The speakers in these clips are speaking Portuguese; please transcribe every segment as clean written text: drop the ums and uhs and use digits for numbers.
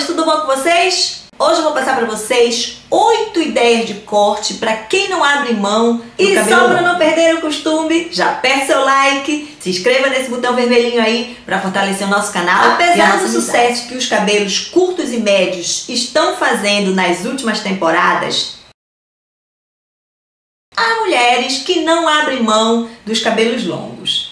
senhores, tudo bom com vocês? Hoje eu vou passar para vocês 8 ideias de corte para quem não abre mão. E só para não perder o costume, já peça seu like, se inscreva nesse botão vermelhinho aí para fortalecer o nosso canal. Apesar do sucesso que os cabelos curtos e médios estão fazendo nas últimas temporadas, há mulheres que não abrem mão dos cabelos longos.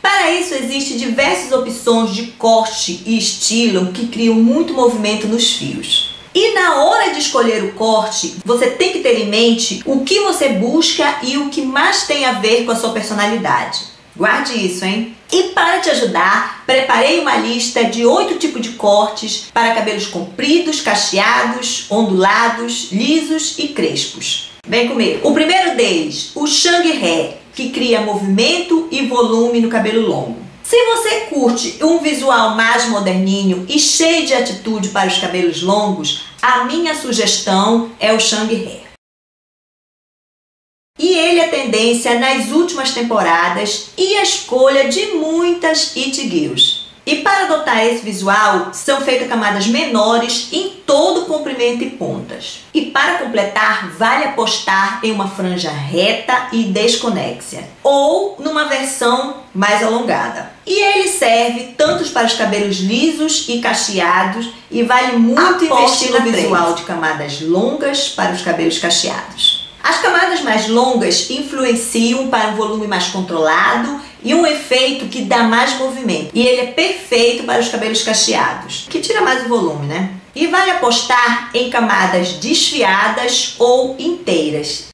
Para isso, existem diversas opções de corte e estilo que criam muito movimento nos fios. E na hora de escolher o corte, você tem que ter em mente o que você busca e o que mais tem a ver com a sua personalidade. Guarde isso, hein? E para te ajudar, preparei uma lista de 8 tipos de cortes para cabelos compridos, cacheados, ondulados, lisos e crespos. Vem comigo! O primeiro deles, o chang-hair, que cria movimento e volume no cabelo longo. Se você curte um visual mais moderninho e cheio de atitude para os cabelos longos, a minha sugestão é o chang-hair. E ele é tendência nas últimas temporadas e a escolha de muitas it girls. E para adotar esse visual, são feitas camadas menores em todo o comprimento e pontas. E para completar, vale apostar em uma franja reta e desconexa, ou numa versão mais alongada. E ele serve tanto para os cabelos lisos e cacheados, e vale muito investir no visual de camadas longas para os cabelos cacheados. As camadas mais longas influenciam para um volume mais controlado e um efeito que dá mais movimento. E ele é perfeito para os cabelos cacheados, que tira mais o volume, né? E vale apostar em camadas desfiadas ou inteiras,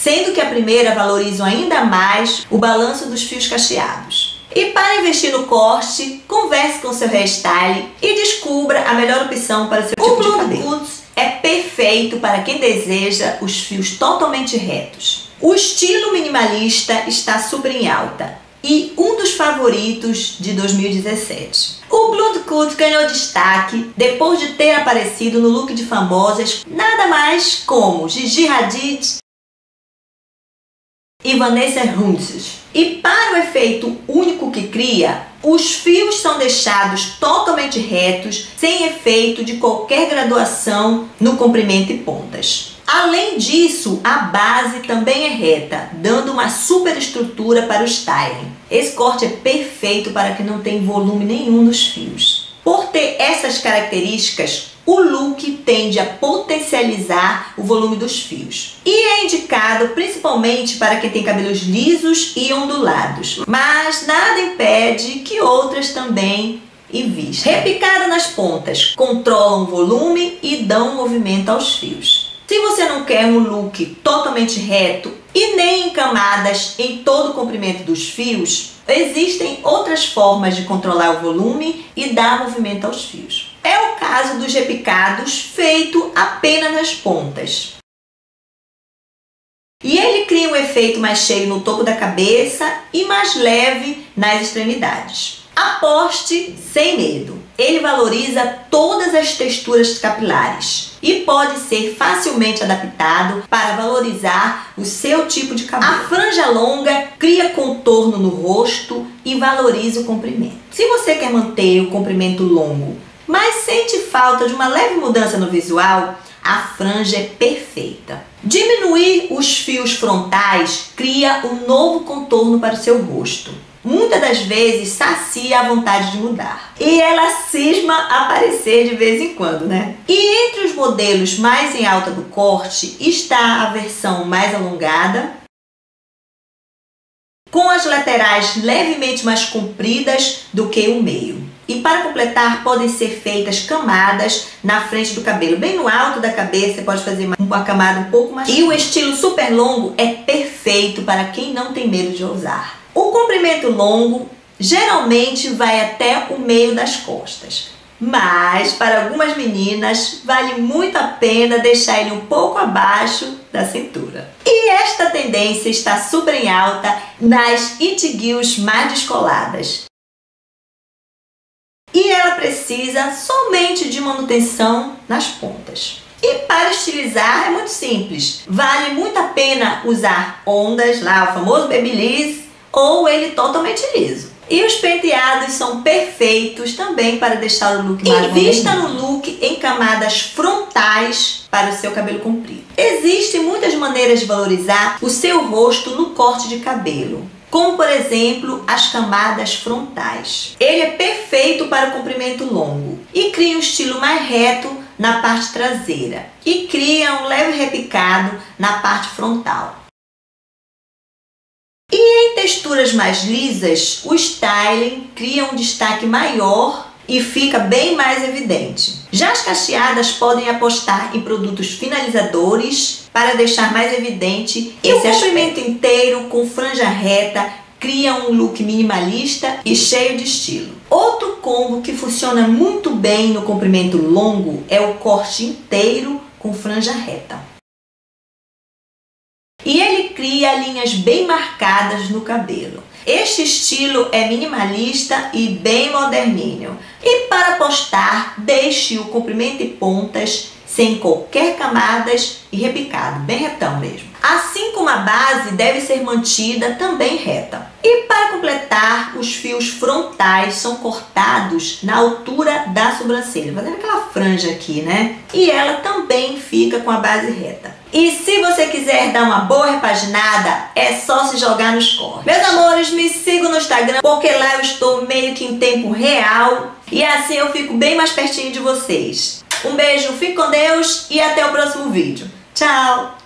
sendo que a primeira valoriza ainda mais o balanço dos fios cacheados. E para investir no corte, converse com seu hairstyle e descubra a melhor opção para o seu tipo de cabelo. O Blonde Cut é perfeito para quem deseja os fios totalmente retos. O estilo minimalista está super em alta e um dos favoritos de 2017. O Blonde Cut ganhou destaque depois de ter aparecido no look de famosas nada mais como Gigi Hadid e Vanessa Hudgens. E para o efeito único que cria, os fios são deixados totalmente retos, sem efeito de qualquer graduação no comprimento e pontas. Além disso, a base também é reta, dando uma super estrutura para o styling. Esse corte é perfeito para quem não tem volume nenhum nos fios. Por ter essas características, o look tende a potencializar o volume dos fios. E é indicado principalmente para quem tem cabelos lisos e ondulados. Mas nada impede que outras também invistam. Repicada nas pontas, controlam o volume e dão movimento aos fios. Se você não quer um look totalmente reto e nem em camadas em todo o comprimento dos fios, existem outras formas de controlar o volume e dar movimento aos fios. É o caso dos repicados feito apenas nas pontas. E ele cria um efeito mais cheio no topo da cabeça e mais leve nas extremidades. Aposte sem medo. Ele valoriza todas as texturas capilares e pode ser facilmente adaptado para valorizar o seu tipo de cabelo. A franja longa cria contorno no rosto e valoriza o comprimento. Se você quer manter o comprimento longo, mas sente falta de uma leve mudança no visual, a franja é perfeita. Diminuir os fios frontais cria um novo contorno para o seu rosto. Muitas das vezes sacia a vontade de mudar. E ela cisma aparecer de vez em quando, né? E entre os modelos mais em alta do corte está a versão mais alongada, com as laterais levemente mais compridas do que o meio. E para completar, podem ser feitas camadas na frente do cabelo. Bem no alto da cabeça, você pode fazer uma camada um pouco mais. E o estilo super longo é perfeito para quem não tem medo de ousar. O comprimento longo geralmente vai até o meio das costas. Mas, para algumas meninas, vale muito a pena deixar ele um pouco abaixo da cintura. E esta tendência está super em alta nas it girls mais descoladas. E ela precisa somente de manutenção nas pontas. E para estilizar é muito simples. Vale muito a pena usar ondas, lá o famoso babyliss, ou ele totalmente liso. E os penteados são perfeitos também para deixar o look mais bonito. Invista no look em camadas frontais para o seu cabelo comprido. Existem muitas maneiras de valorizar o seu rosto no corte de cabelo, como por exemplo as camadas frontais. Ele é perfeito para o comprimento longo e cria um estilo mais reto na parte traseira e cria um leve repicado na parte frontal. E em texturas mais lisas, o styling cria um destaque maior e fica bem mais evidente. Já as cacheadas podem apostar em produtos finalizadores para deixar mais evidente esse comprimento inteiro com franja reta, cria um look minimalista e cheio de estilo. Outro combo que funciona muito bem no comprimento longo é o corte inteiro com franja reta. E ele cria linhas bem marcadas no cabelo. Este estilo é minimalista e bem moderninho. E para postar, deixe o comprimento e pontas sem qualquer camadas e repicado, bem retão mesmo. Assim como a base deve ser mantida também reta. E para completar, os fios frontais são cortados na altura da sobrancelha, fazendo aquela franja aqui, né? E ela também fica com a base reta. E se você quiser dar uma boa repaginada, é só se jogar nos cortes. Meus amores, me sigam no Instagram, porque lá eu estou meio que em tempo real. E assim eu fico bem mais pertinho de vocês. Um beijo, fique com Deus e até o próximo vídeo. Tchau!